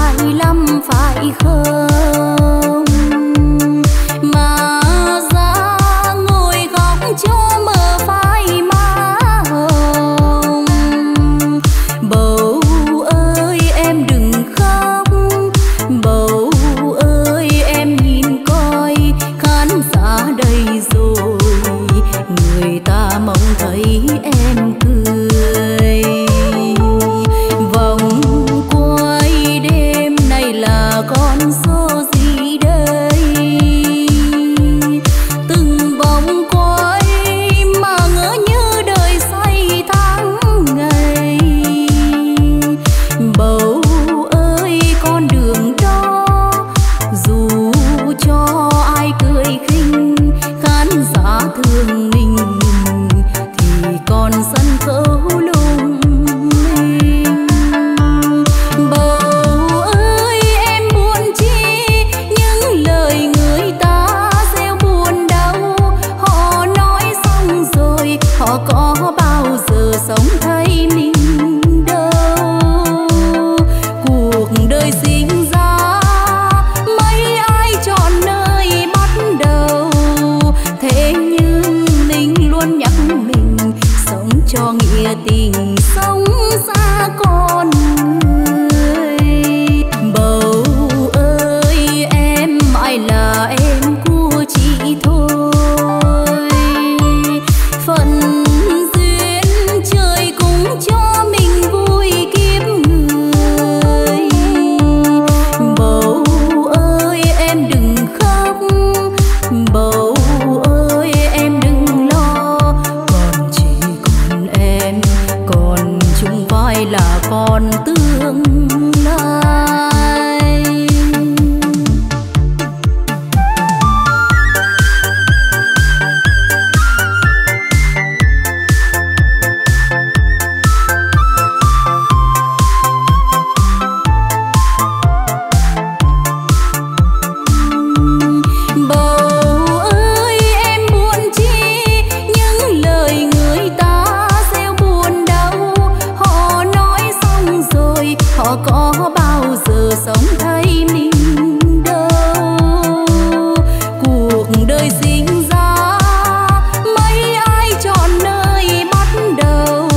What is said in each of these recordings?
ngại lắm phải không? Mà ra ngồi góc cho mờ phai má hồng. Bầu ơi em đừng khóc, bầu ơi em nhìn coi, khán giả đây rồi, người ta mong thấy em cười. Con số gì đây từng vòng quay mà ngỡ như đời say tháng ngày. Bầu ơi con đường đó dù cho ai cười khinh, khán giả thương mình thì còn sân khấu lung. Có bao giờ sống thấy mình đâu, cuộc đời sinh ra mấy ai chọn nơi bắt đầu. Thế nhưng mình luôn nhắc mình sống cho nghĩa tình, sống xa con người. Bầu ơi em mãi là em của chị thôi, cho mình vui kiếp người. Bầu ơi em đừng khóc, bầu ơi em đừng lo, còn chỉ còn em, còn chúng vai là con tương lai. Có bao giờ sống thấy mình đâu, cuộc đời sinh ra mấy ai chọn nơi bắt đầu.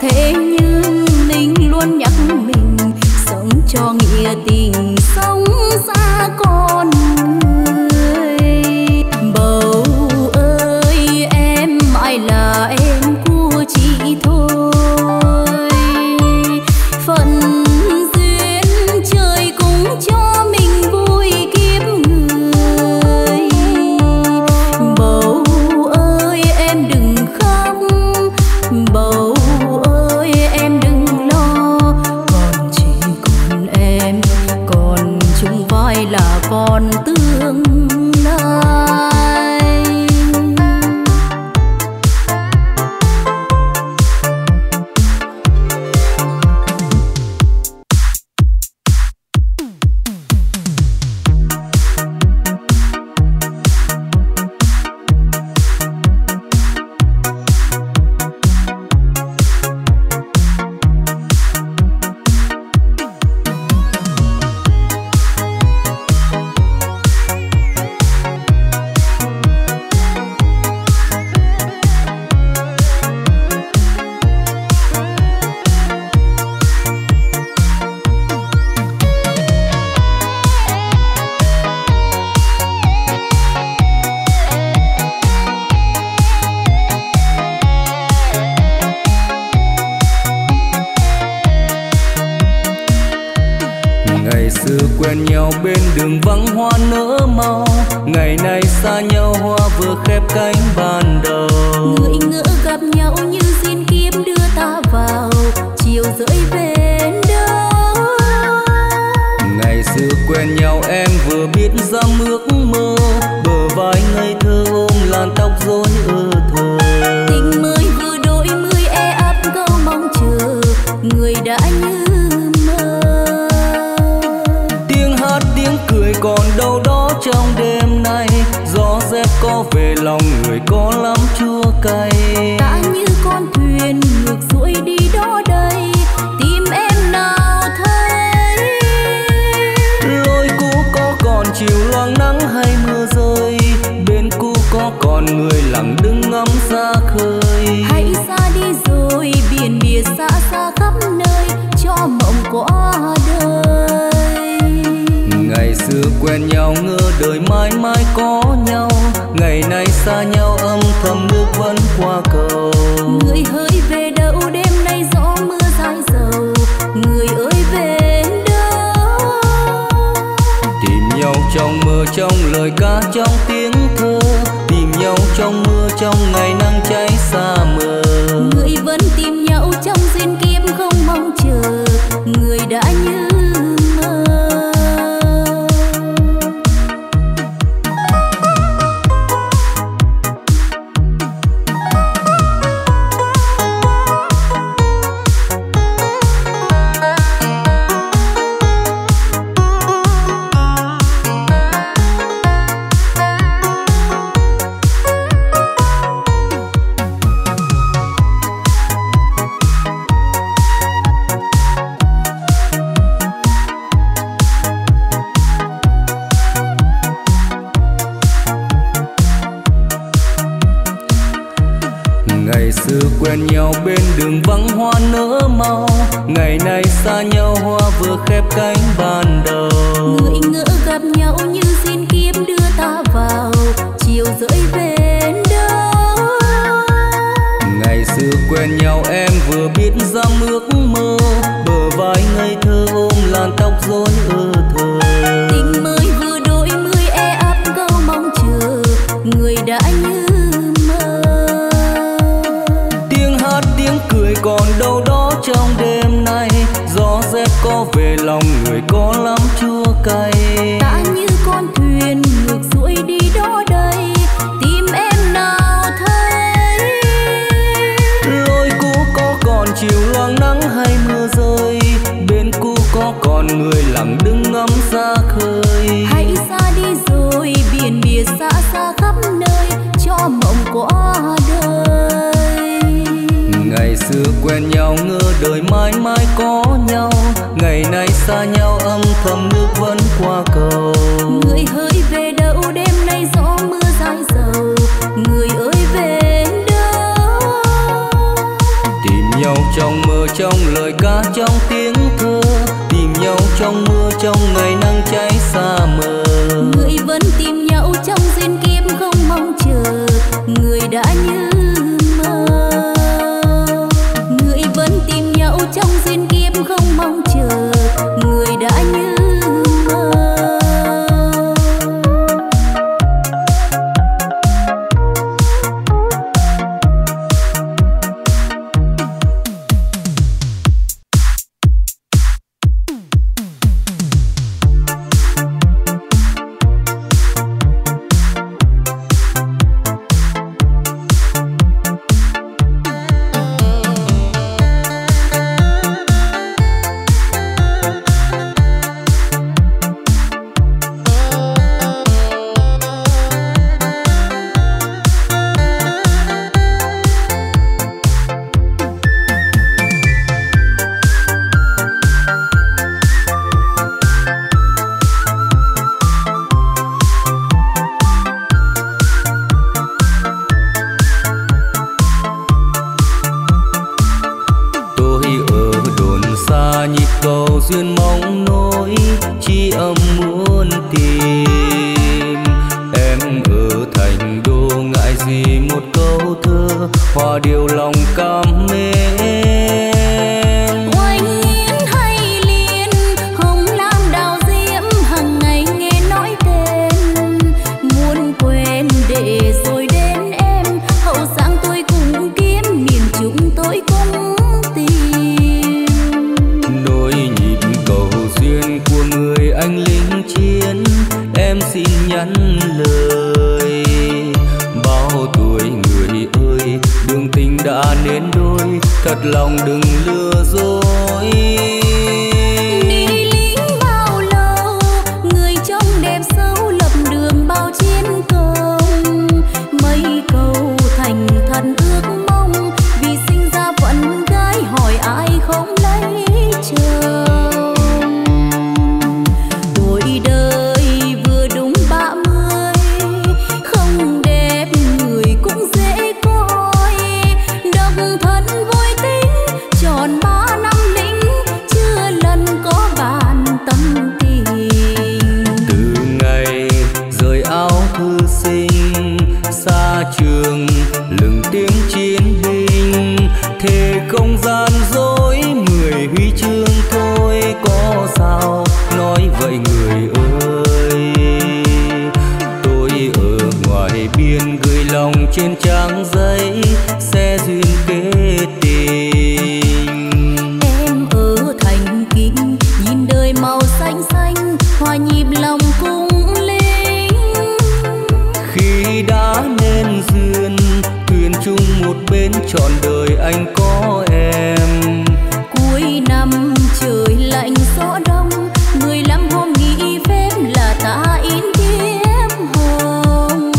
Thế nhưng mình luôn nhắc mình sống cho nghĩa tình, sống xa con người. Bầu ơi em mãi là em của chị thôi, cho mình vui kiếp người. Bầu ơi em đừng khóc, bầu ơi em đừng lo, còn chỉ còn em, còn chung vai là con tương lai. Đi đó đây tìm em nào thấy con người lặng đứng ngắm xa khơi. Hãy xa đi rồi biển biệt xa xa khắp nơi cho mộng của đời. Ngày xưa quen nhau ngỡ đời mãi mãi có nhau, ngày nay xa nhau âm thầm nước vẫn qua cầu. Người hỡi về đâu đêm nay gió mưa dài dầu, người ơi về đâu. Tìm nhau trong mơ trong lời ca trong tiếng thơ, tìm nhau trong mưa trong ngày nắng cháy xa mờ. Người vẫn tìm nhau trong duyên kiếp không mong chờ, người đã như bên đường vắng hoa nở mau, ngày nay xa nhau hoa vừa khép cánh ban đầu. Người ngỡ gặp nhau như xin kiếm đưa ta vào chiều rưỡi về đâu. Ngày xưa quen nhau em vừa biết dám ước mơ, bờ vai ngây thơ ôm làn tóc rối ơ thơ. Tình mới vừa đôi mươi e ấp câu mong chờ, người đã như còn đâu đó trong đêm nay. Gió rét có về lòng người có lắm chua cay. Ta như con thuyền ngược xuôi đi đó đây, tìm em nào thấy. Lối cũ có còn chiều loang nắng hay mưa rơi, bên cũ có còn người lặng đứng ngắm xa khơi. Hãy xa đi rồi biển biệt xa xa khắp nơi cho mộng của đời. Ngày xưa quen nhau ngỡ đời mãi mãi có nhau, ngày nay xa nhau âm thầm nước vẫn qua cầu. Người hỡi về đâu đêm nay gió mưa dài dầu, người ơi về đâu. Tìm nhau trong mơ trong lời ca trong tiếng thơ, tìm nhau trong mưa trong ngày nắng cháy xa mờ. Người vẫn tìm nhau trong duyên kiếp không mong chờ, người đã như trong duyên kiếp không mong chờ, người đã như đời vừa đúng 30 không đẹp. hòa nhịp lòng cung linh. Khi đã nên duyên thuyền chung một bên trọn đời anh có em. Cuối năm trời lạnh gió đông 15 hôm nghỉ phép là ta in thiếp hồn.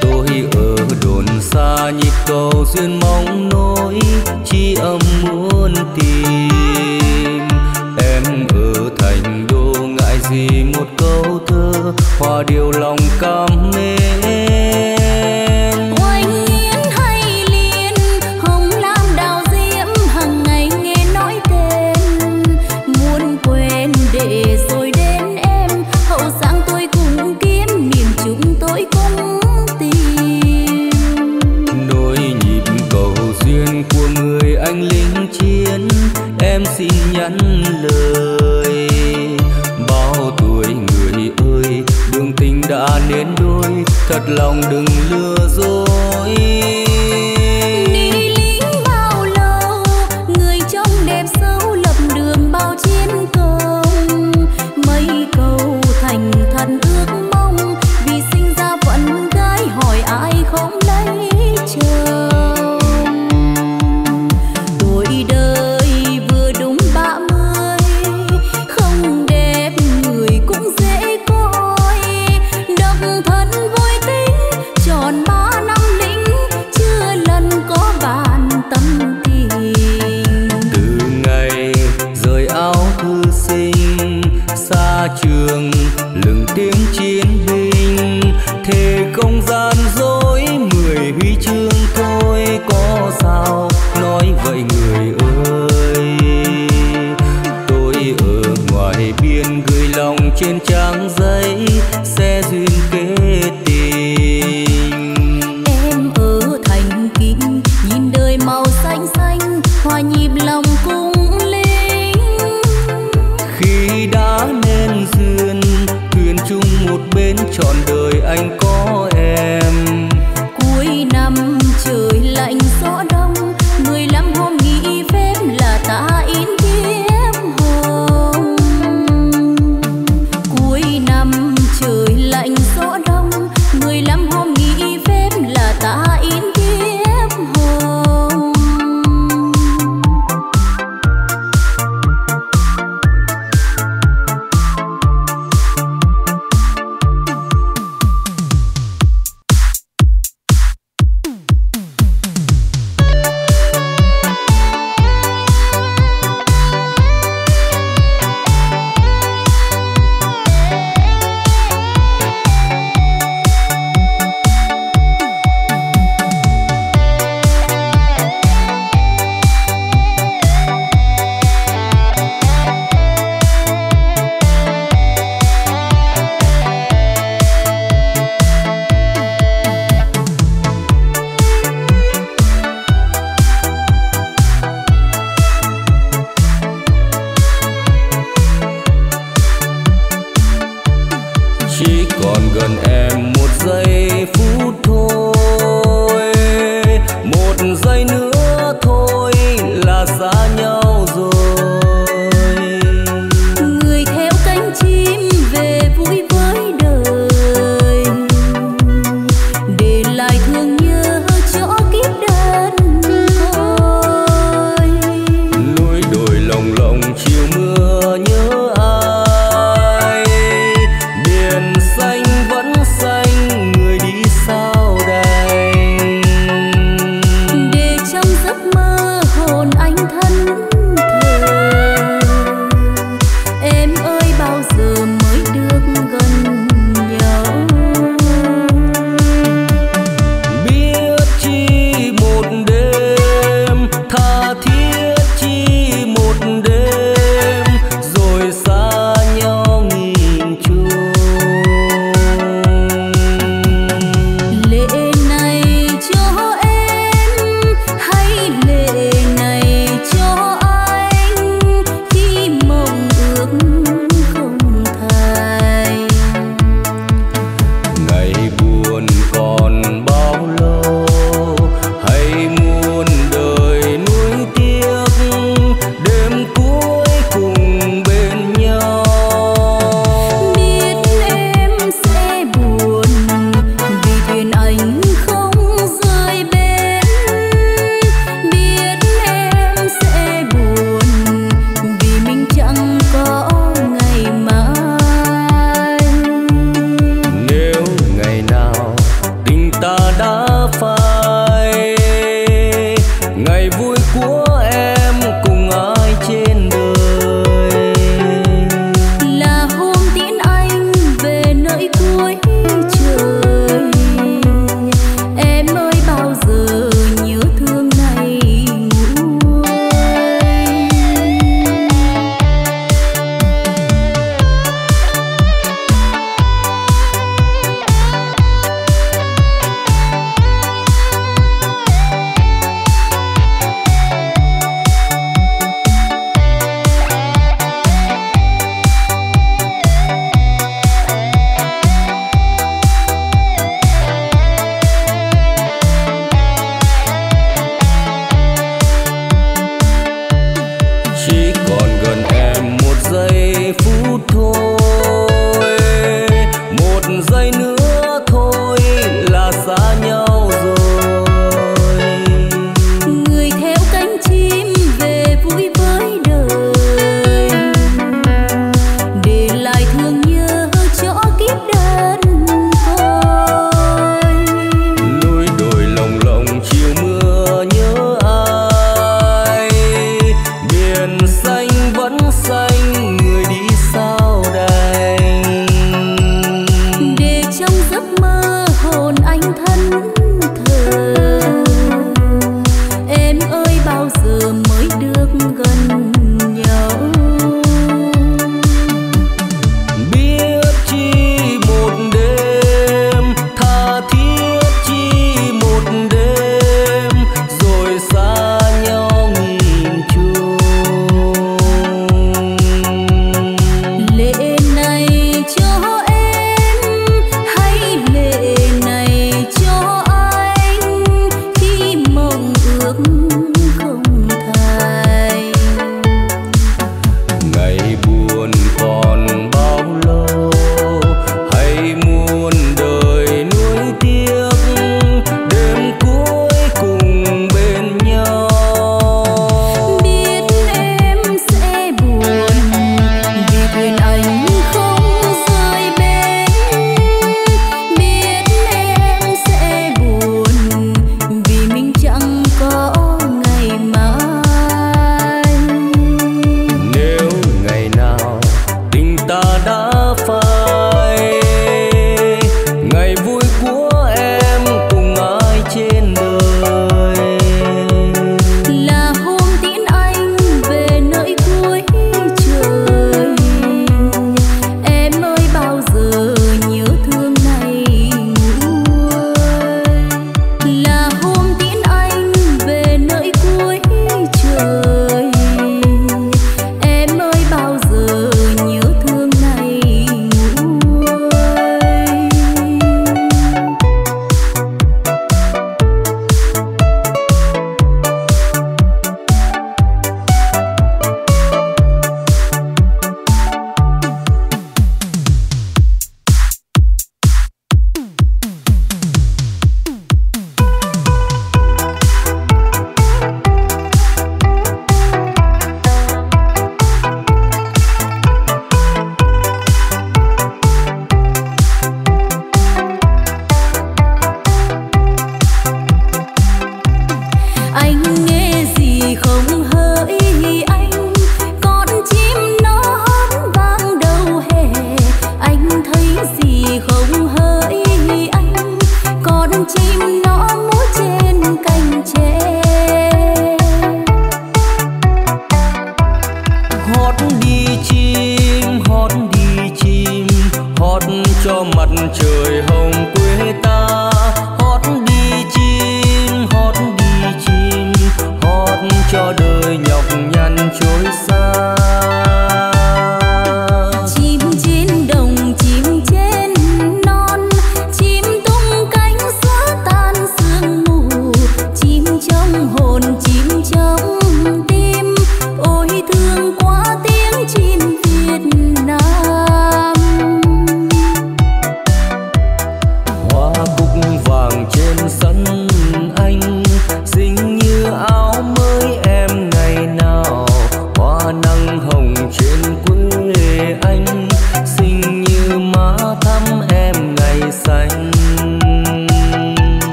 Tôi ở đồn xa nhịp cầu duyên mong nối chi âm muốn tìm. Em ở thành đô ngại gì một câu thơ hòa điều lòng cảm mến. Oanh yến hay liên hồng lam đào diễm hằng ngày nghe nói tên. Muốn quên để rồi đến em hậu sáng tôi cùng kiếm niềm chúng tôi cũng tìm. Nỗi nhịp cầu duyên của người anh lính chiến em xin nhắn lời. Bao tuổi người ơi đường tình đã nên đôi, thật lòng đừng lừa dối. Đi lính bao lâu người trông đẹp xấu lập đường bao chiến công. Mấy câu thành thật ước mong vì sinh ra phận gái hỏi ai không lấy chờ. Trường lừng tiếng chiến binh thề không gian dối 10 huy chương thôi có sao nói vậy người ơi. Tôi ở ngoài biên gửi lòng trên trang giấy xe duyên kết tình. Em ở thành kính nhìn đời màu xanh xanh hòa nhịp lòng cung. Nên duyên thuyền chung một bên trọn đời anh có em. Cuối năm trời lạnh gió đông 15 hôm nghỉ phép là ta in thiếp hồn. Cuối năm trời lạnh gió đông 15 hôm nghỉ phép là ta in thiếp hồn.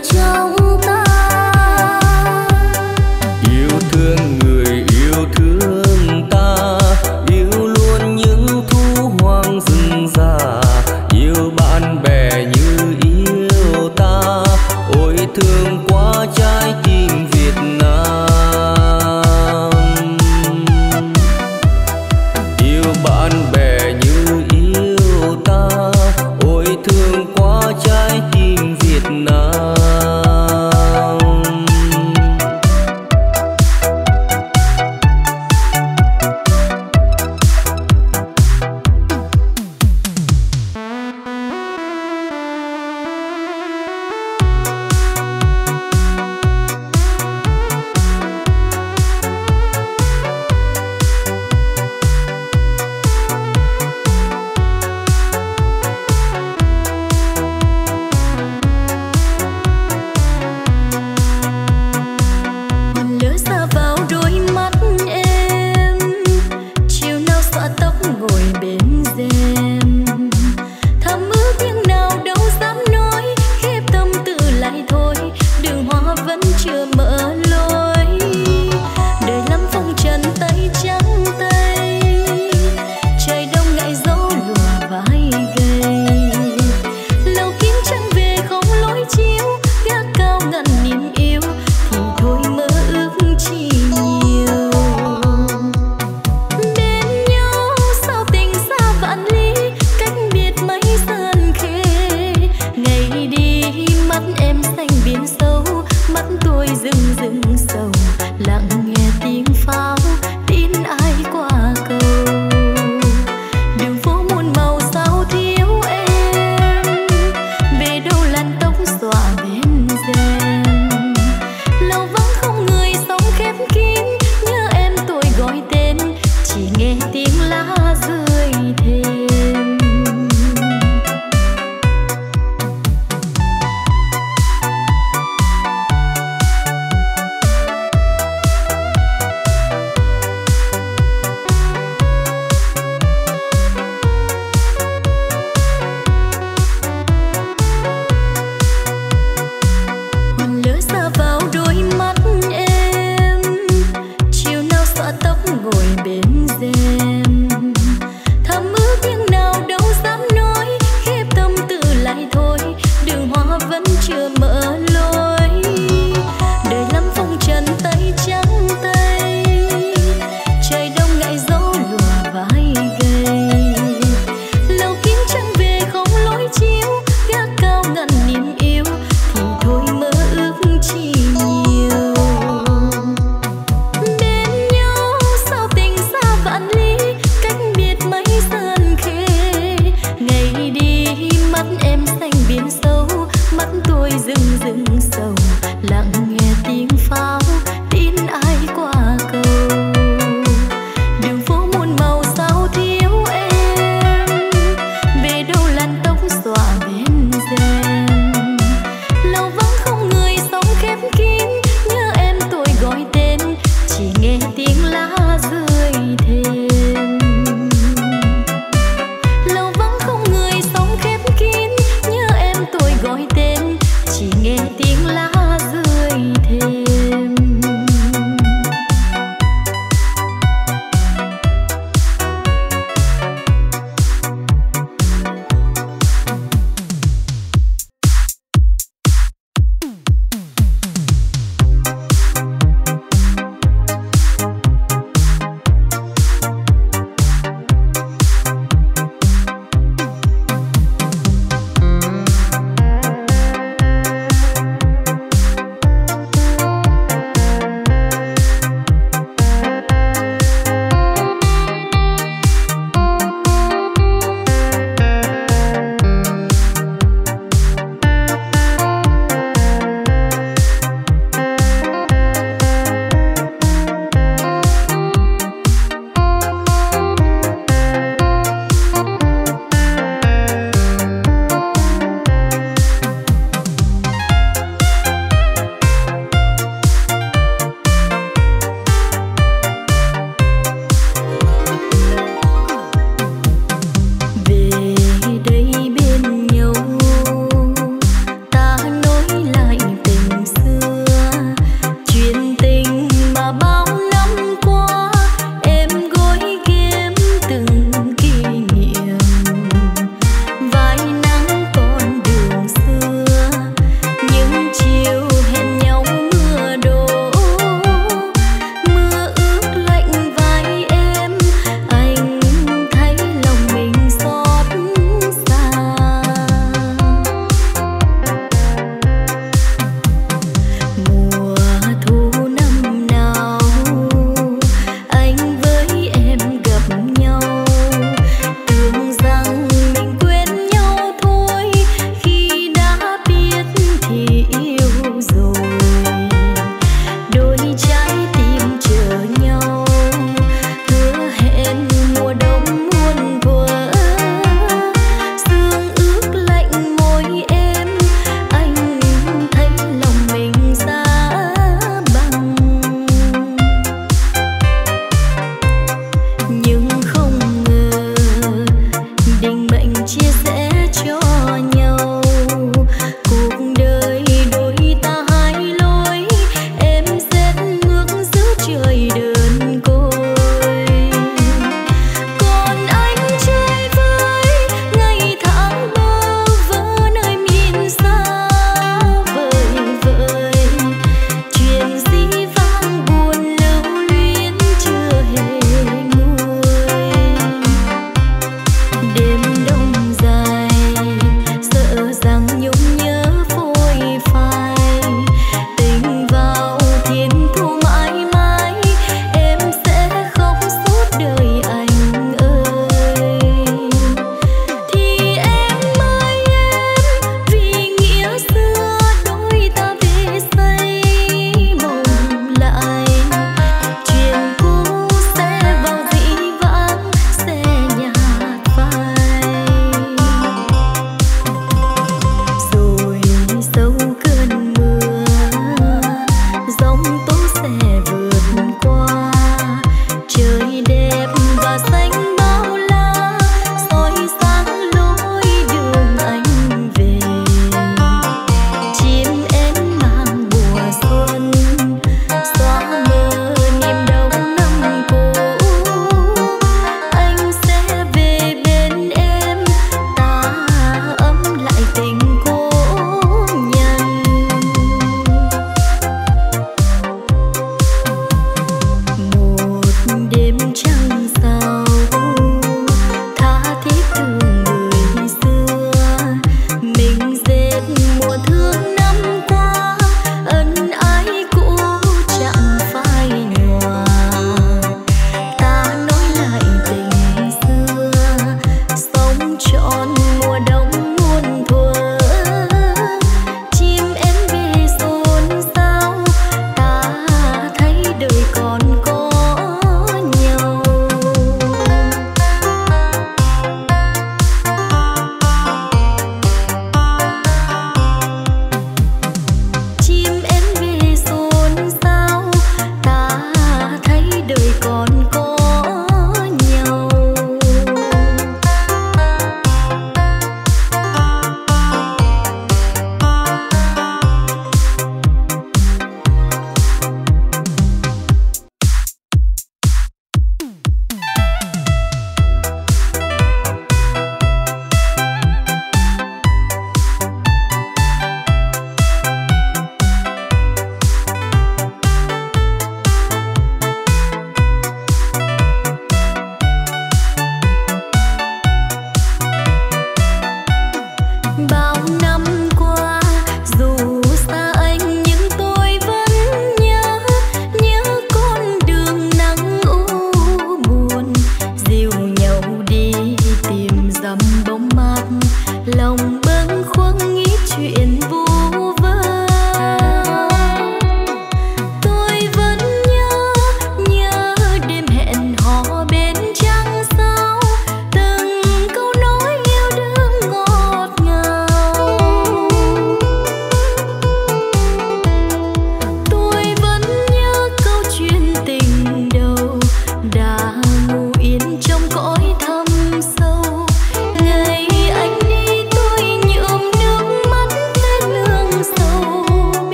Lý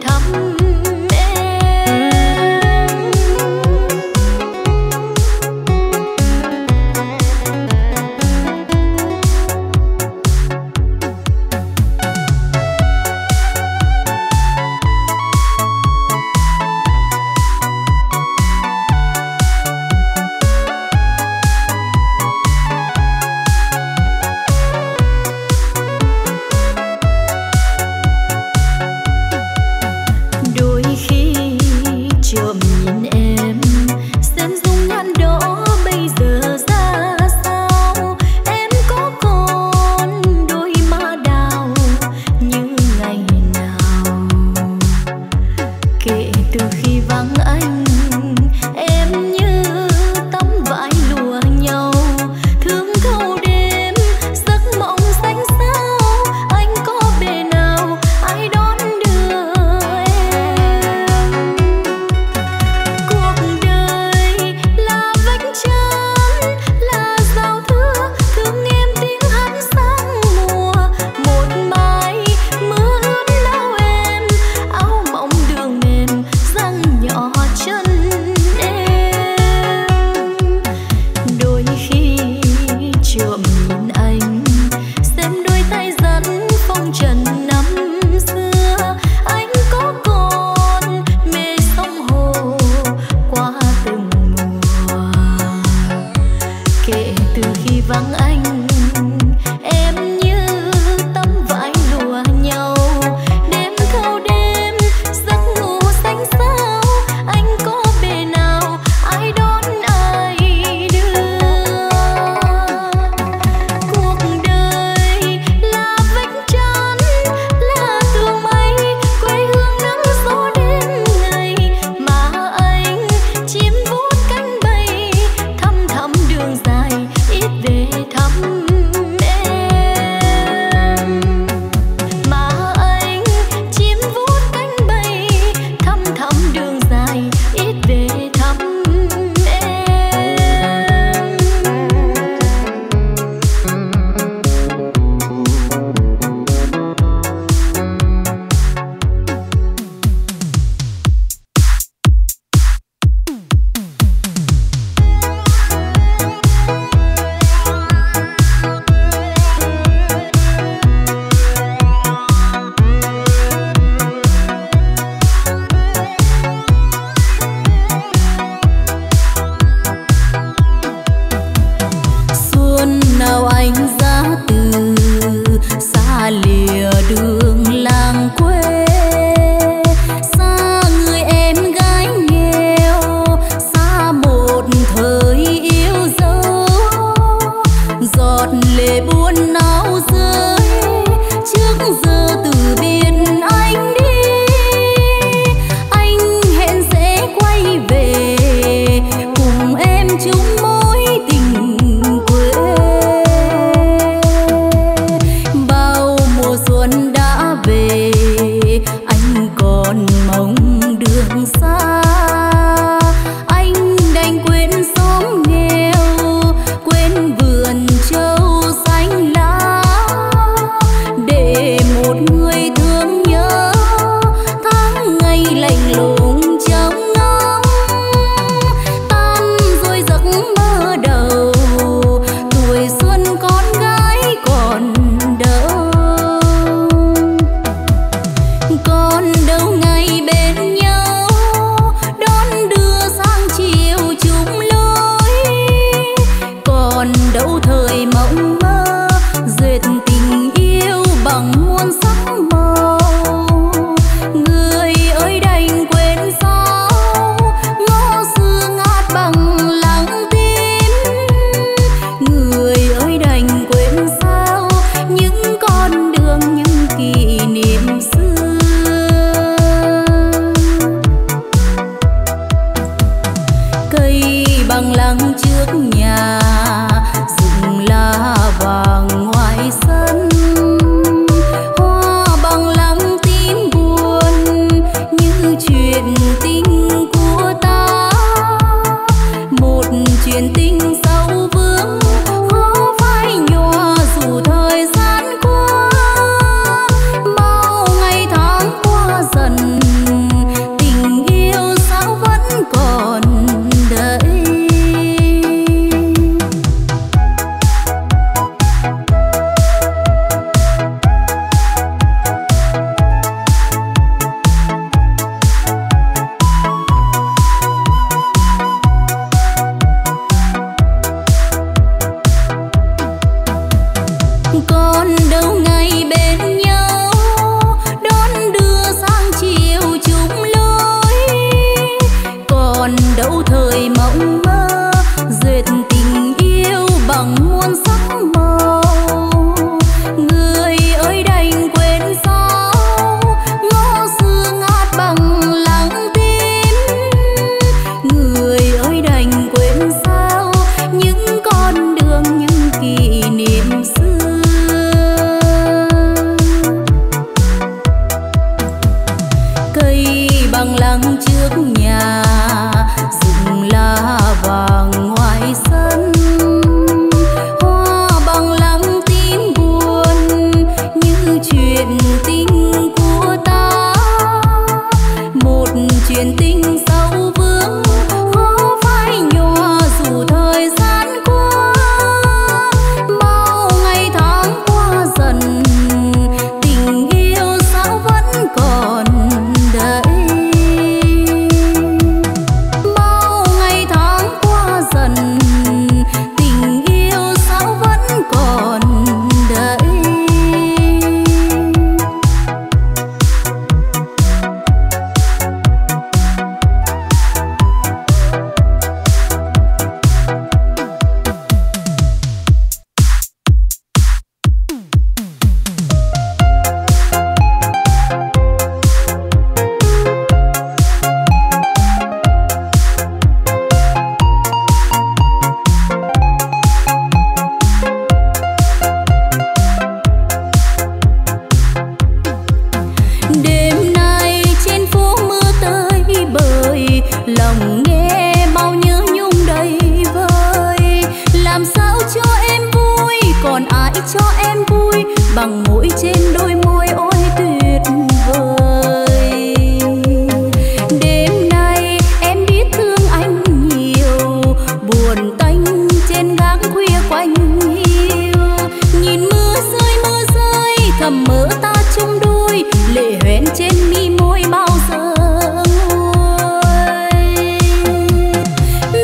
thăm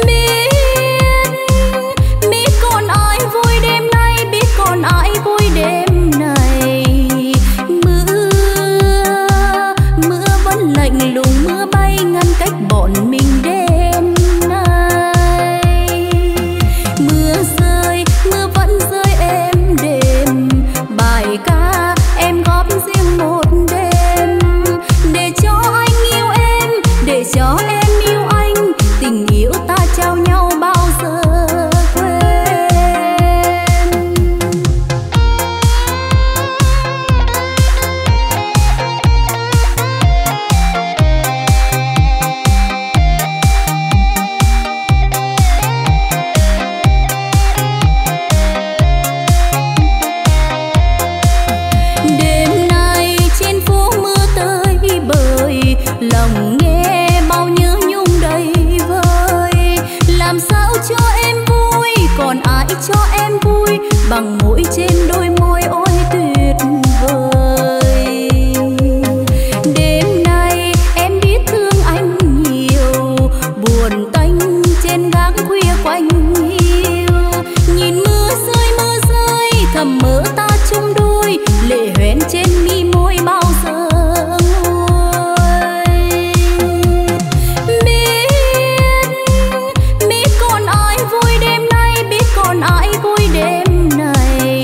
Biết con ai vui đêm nay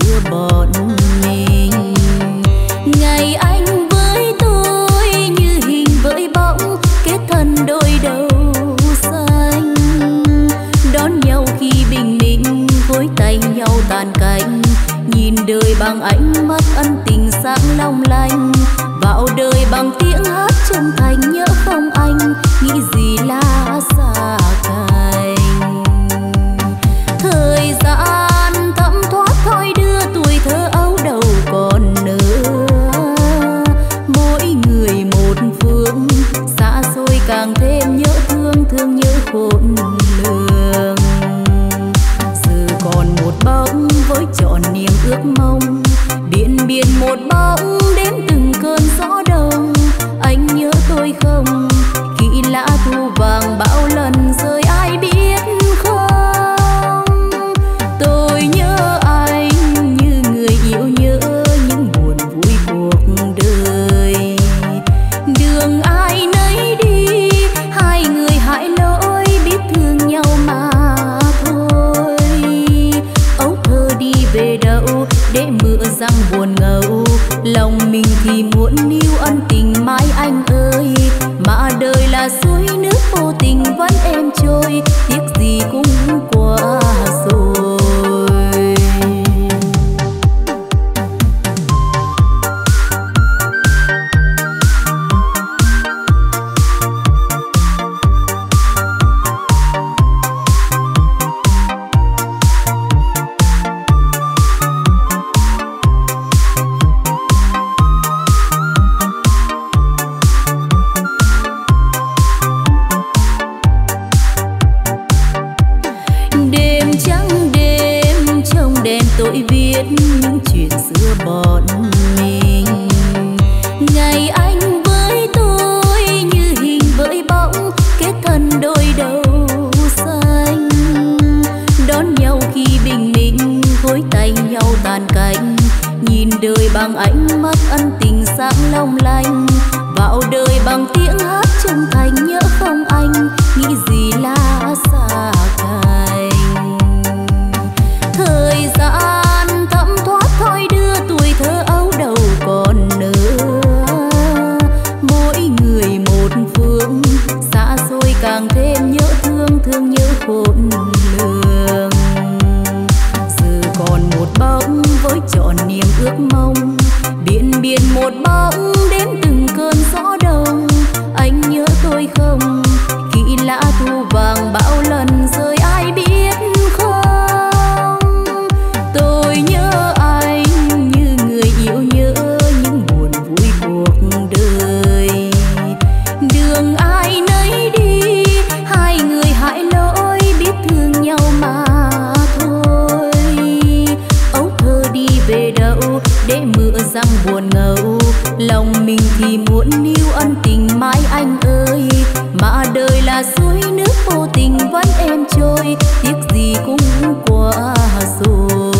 giữa bọn mình. Ngày anh với tôi như hình với bóng, kết thân đôi đầu xanh, đón nhau khi bình minh, gối tay nhau tàn cánh, nhìn đời bằng ánh mắt ân tình sáng long lanh, vào đời bằng tiếng hát chân thành, nhớ không anh nghĩ gì là xa cánh. Thời gian thấm thoát thôi đưa tuổi thơ ấu đầu còn nữa, mỗi người một phương, xa xôi càng thêm nhớ thương, thương nhớ khôn lường. Giờ còn một bóng với trọn niềm ước mong, biển biển một bóng đến từng cơn gió đông. Anh nhớ tôi không, khi lá thu vàng bao lần rơi ai biết không. Tôi nhớ anh như người yêu nhớ những buồn vui cuộc đời, đường ai nấy đi, hai người hại lỗi, biết thương nhau mà thôi. Ấu thơ đi về đâu để mưa răng buồn ngâu, lòng mình thì muốn níu ân tình mãi anh ơi, mà đời là suối nước vô tình vẫn êm trôi, tiếc gì cũng qua rồi. Tôi viết những chuyện giữa bọn mình. Ngày anh với tôi như hình với bóng, kết thân đôi đầu xanh, đón nhau khi bình minh, gối tay nhau tàn cánh, nhìn đời bằng ánh mắt ân tình sáng long lanh, vào đời bằng tiếng hát chân thành, nhớ không anh nghĩ gì là xa cách. Thời gian thấm thoát thôi đưa tuổi thơ ấu đầu còn nữa, mỗi người một phương, xa xôi càng thêm nhớ thương, thương nhớ khôn lường. Giờ còn một bóng với trọn niềm ước mong, biển biển một bóng đến từng cơn gió đông. Anh nhớ tôi không, khi lá thu vàng bao lần rơi ai biết không. Tôi nhớ anh như người yêu nhớ những buồn vui cuộc đời, đường ai nấy đi, hai người hại lỗi, biết thương nhau mà thôi. Ấu thơ đi về đâu để mưa răng buồn ngâu, lòng mình thì muốn níu ân tình mãi anh ơi, mà đời là suối nước vô tình vẫn êm trôi, tiếc gì cũng qua rồi.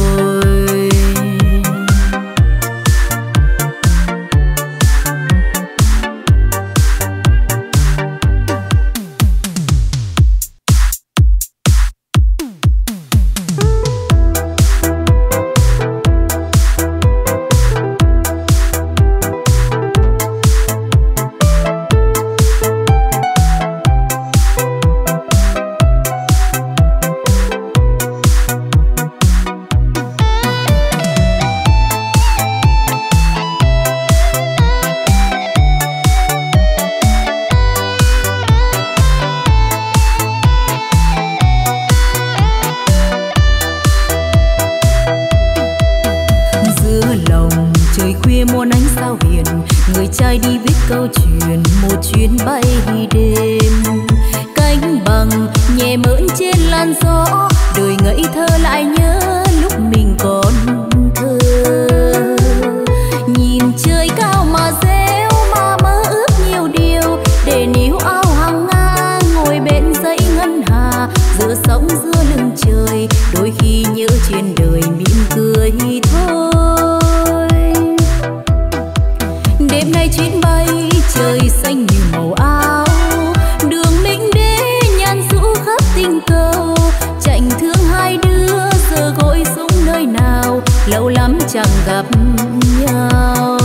lâu lắm chẳng gặp nhau.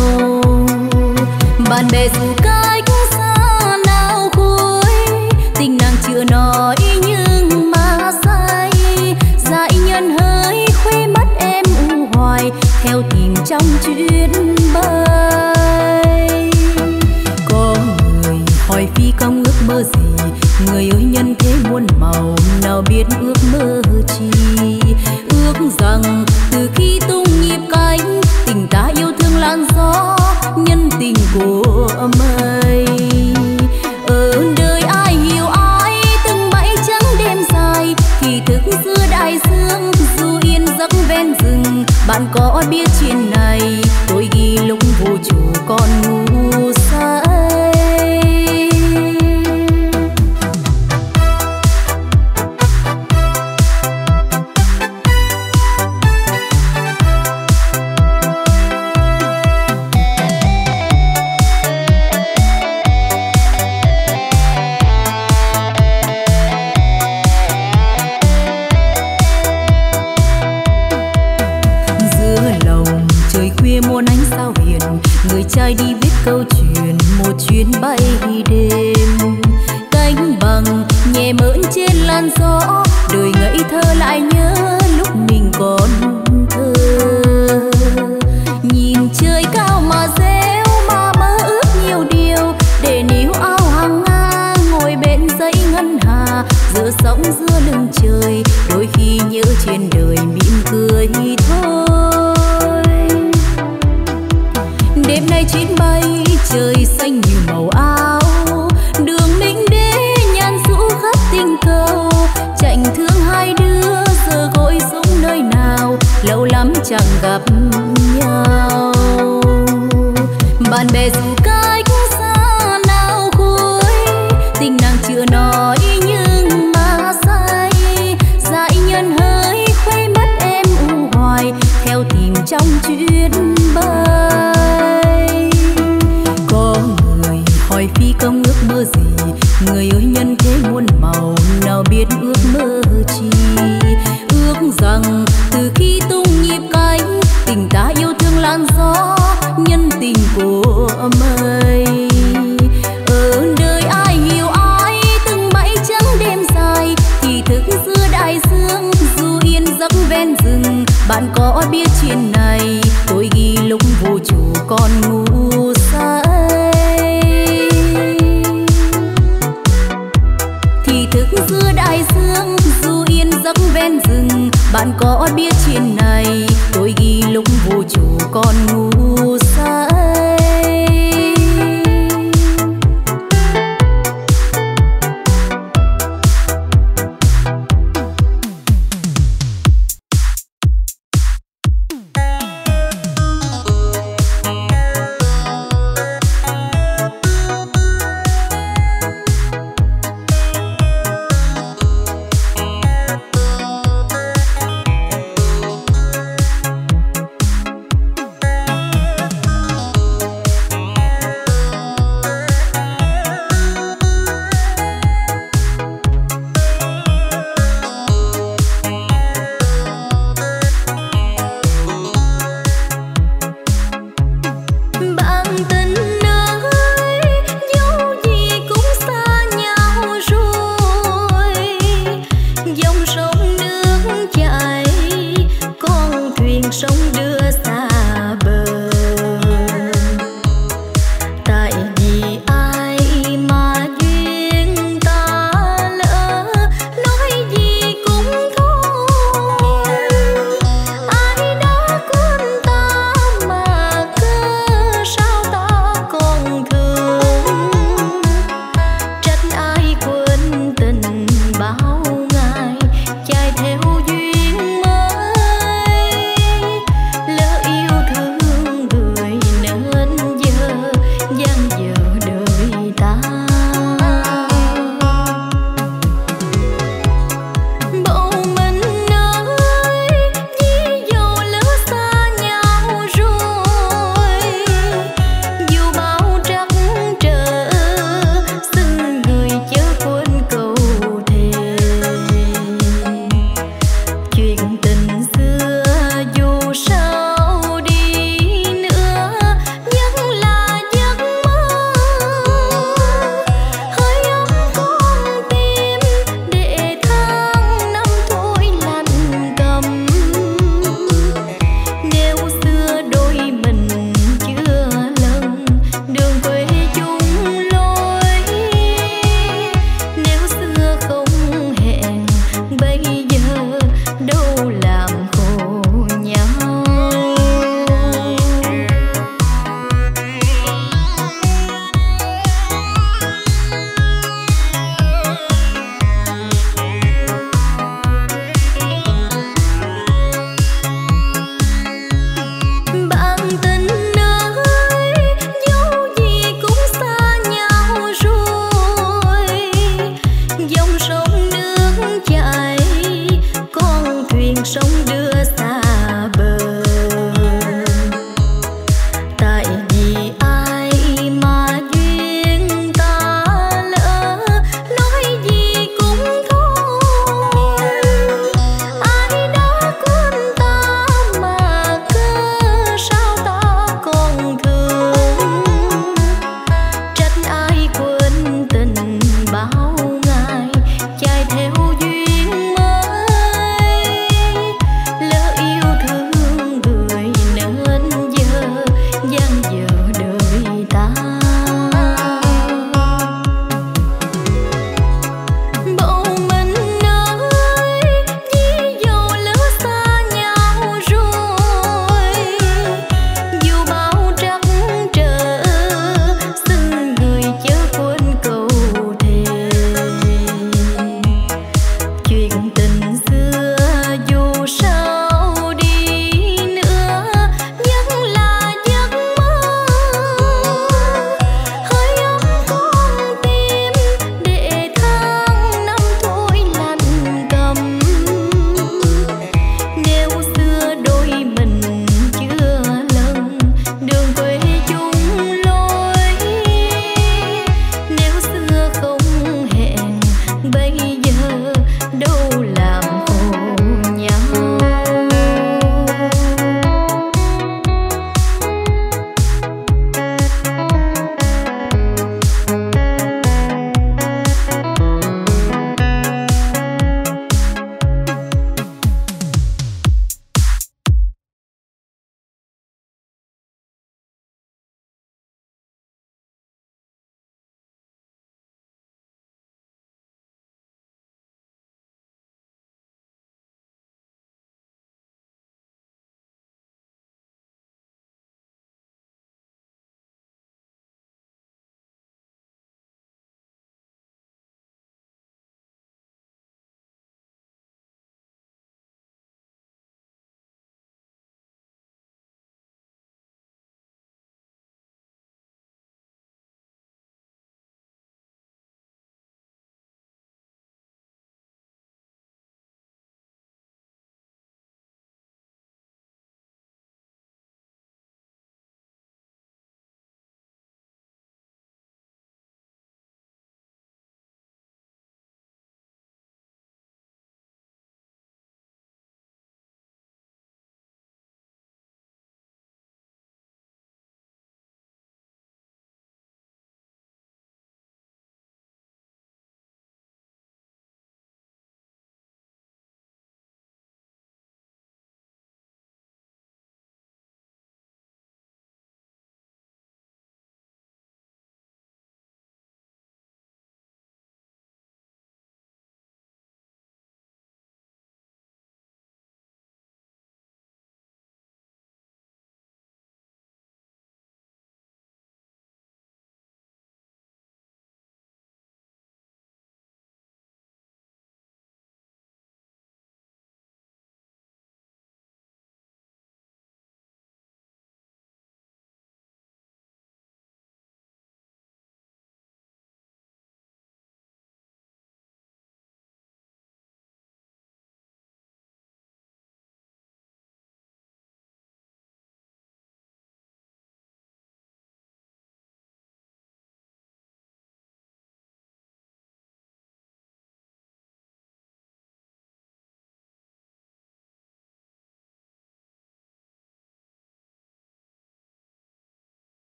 Bạn bè dù cách xa nào cuối, tình nàng chưa nói nhưng mà say. Dại nhân hỡi khuê mắt em u hoài, theo tìm trong chuyến bay. Có người hỏi phi công ước mơ gì, người ơi nhân thế muôn màu nào biết ước mơ chi. Ước rằng từ khi tung nhịp cánh, tình ta yêu thương lan gió nhân tình của mây. Ở đời ai hiểu ai từng bãi trắng đêm dài, thì thức giữa đại dương dù yên giấc ven rừng. Bạn có biết chuyện này tôi ghi lúc vô chủ con ngu xa. Trai đi viết câu chuyện một chuyến bay đêm, cánh bằng nhẹ mỡn trên làn gió. Đời ngây thơ lại nhớ lúc mình còn thơ, nhìn trời cao mà réo mà mơ ước nhiều điều. Để níu ao hàng nga ngồi bên dãy ngân hà, giữa sóng giữa lưng trời. Đôi khi nhớ trên đời mỉm cười thôi. Đêm nay chuyến bay trời xanh như màu áo, đường mình đế nhàn rũ khắp tình cầu. Chạnh thương hai đứa giờ gối xuống nơi nào, lâu lắm chẳng gặp nhau. Bạn bè dù cách xa nào cuối, tình nàng chưa nói nhưng mà say. Dại nhân hỡi khuê mắt em u hoài, theo tìm trong chuyến bay. Phi công ước mơ gì, người ơi nhân thế muôn màu nào biết ước mơ chi. Ước rằng từ khi tung nhịp cánh, tình ta yêu thương lan gió nhân tình của mây. Ở đời ai hiểu ai từng bãi trắng đêm dài, thì thức giữa đại dương dù yên giấc ven rừng. Bạn có biết chuyện này tôi ghi lúc vô chủ con ngu.